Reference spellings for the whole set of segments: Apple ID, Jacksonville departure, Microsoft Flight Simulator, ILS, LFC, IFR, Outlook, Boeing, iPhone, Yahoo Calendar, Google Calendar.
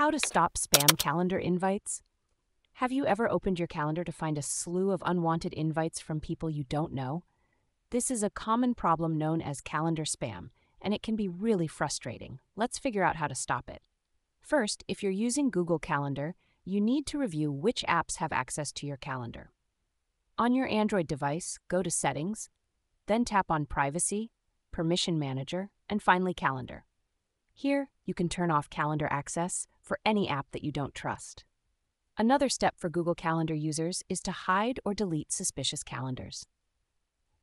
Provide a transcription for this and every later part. How to stop spam calendar invites. Have you ever opened your calendar to find a slew of unwanted invites from people you don't know? This is a common problem known as calendar spam, and it can be really frustrating. Let's figure out how to stop it. First, if you're using Google Calendar, you need to review which apps have access to your calendar. On your Android device, go to Settings, then tap on Privacy, Permission Manager, and finally Calendar. Here, you can turn off calendar access for any app that you don't trust. Another step for Google Calendar users is to hide or delete suspicious calendars.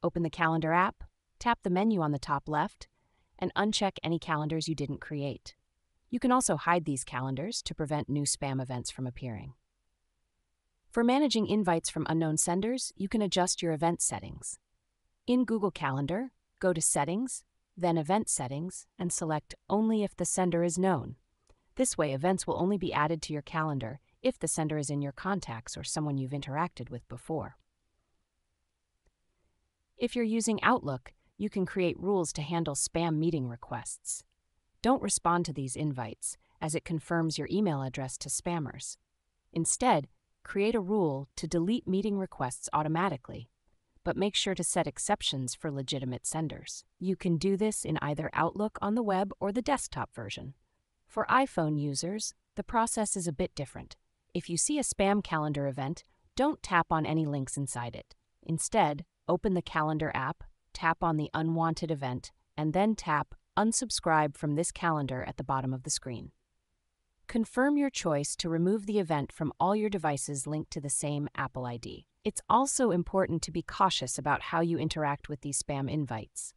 Open the Calendar app, tap the menu on the top left, and uncheck any calendars you didn't create. You can also hide these calendars to prevent new spam events from appearing. For managing invites from unknown senders, you can adjust your event settings. In Google Calendar, go to Settings, then Event Settings, and select Only if the sender is known. This way, events will only be added to your calendar if the sender is in your contacts or someone you've interacted with before. If you're using Outlook, you can create rules to handle spam meeting requests. Don't respond to these invites, as it confirms your email address to spammers. Instead, create a rule to delete meeting requests automatically, but make sure to set exceptions for legitimate senders. You can do this in either Outlook on the web or the desktop version. For iPhone users, the process is a bit different. If you see a spam calendar event, don't tap on any links inside it. Instead, open the Calendar app, tap on the Unwanted event, and then tap Unsubscribe from this calendar at the bottom of the screen. Confirm your choice to remove the event from all your devices linked to the same Apple ID. It's also important to be cautious about how you interact with these spam invites.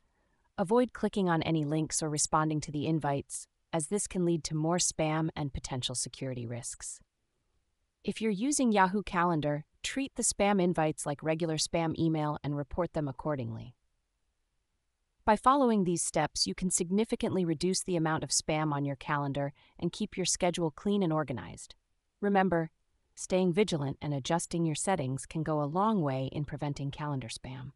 Avoid clicking on any links or responding to the invites, as this can lead to more spam and potential security risks. If you're using Yahoo Calendar, treat the spam invites like regular spam email and report them accordingly. By following these steps, you can significantly reduce the amount of spam on your calendar and keep your schedule clean and organized. Remember, staying vigilant and adjusting your settings can go a long way in preventing calendar spam.